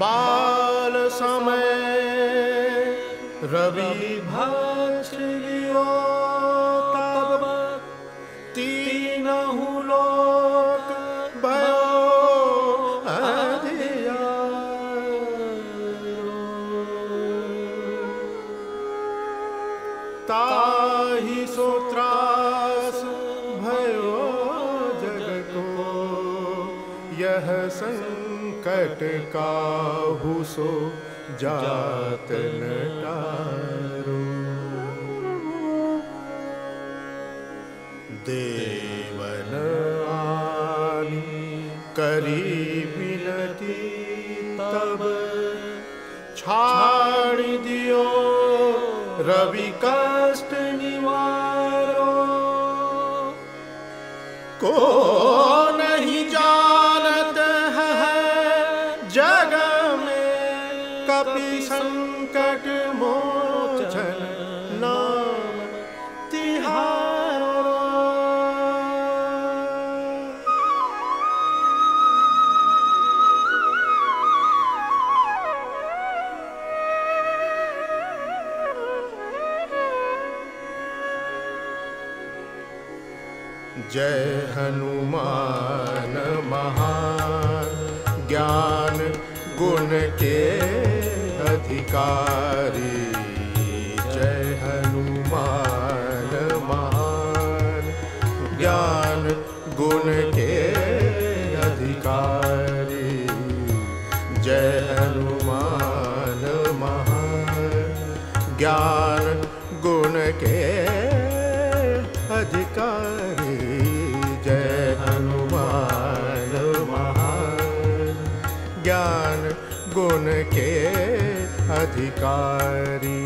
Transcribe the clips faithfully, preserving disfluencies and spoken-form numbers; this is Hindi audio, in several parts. बाल समय रवि भाष लियो तब तीनहुँ लोक भयो अधियारो। ताहि सो त्रास भयो जग को, यह संकट काहू सो जात न टारो। देवन आनी करी विनती, तब छाड़ दियो रवि कष्ट निवारो। को नहीं जानत है जग में, कपि संकट मोचन नाम तिहारो। जय हनुमान महान, ज्ञान गुण के अधिकारी। जय हनुमान महान, ज्ञान गुण के अधिकारी। जय हनुमान महान, ज्ञान गुण के अधिकारी। जय हनुमान महान, ज्ञान गुण के अधिकारी।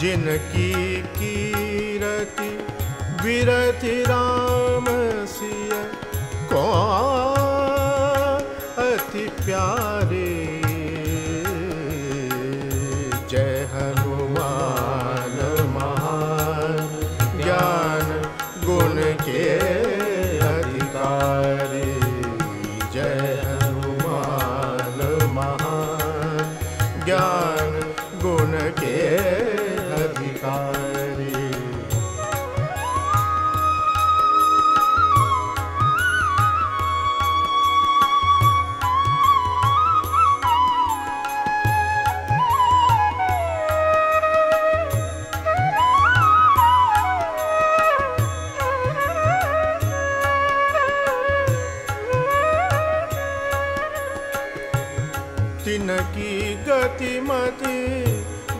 जिनकी कीरति विरति राम सिया, को अति प्यारे। जय हनुमान महान, ज्ञान गुण के अधिकारी। जय ज्ञान गुण के अधिकारी। तिनकी गतिमति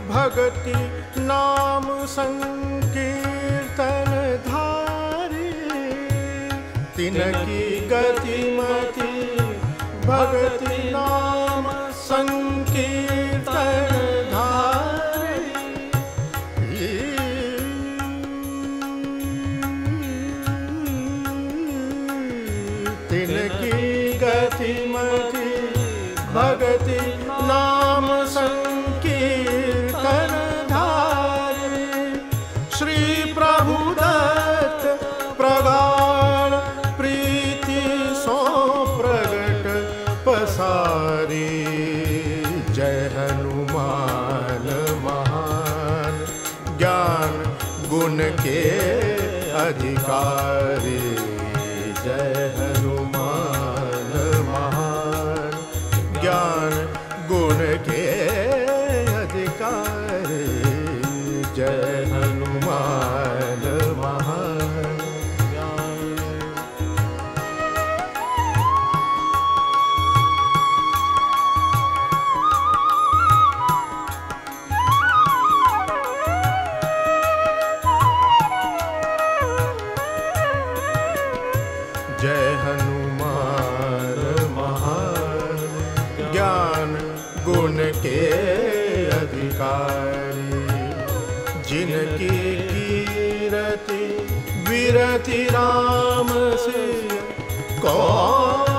भगति नाम संकीर्तन धारी। तिनकी गतिमति भगति नाम संकीर्तन धारी। तिनकी गतिमति भगति नाम संकीर्तन धारी। श्री प्रभु दत्त प्रगाढ़ प्रीति सो प्रगट पसारी। जय हनुमान महान, ज्ञान गुण के अधिकारी। जय हनुमान के अधिकारी। जय हनुमान महान। जय हनुमान महान, ज्ञान गुण के अधिकारी। जिनकी फिरति राम सिया कौन।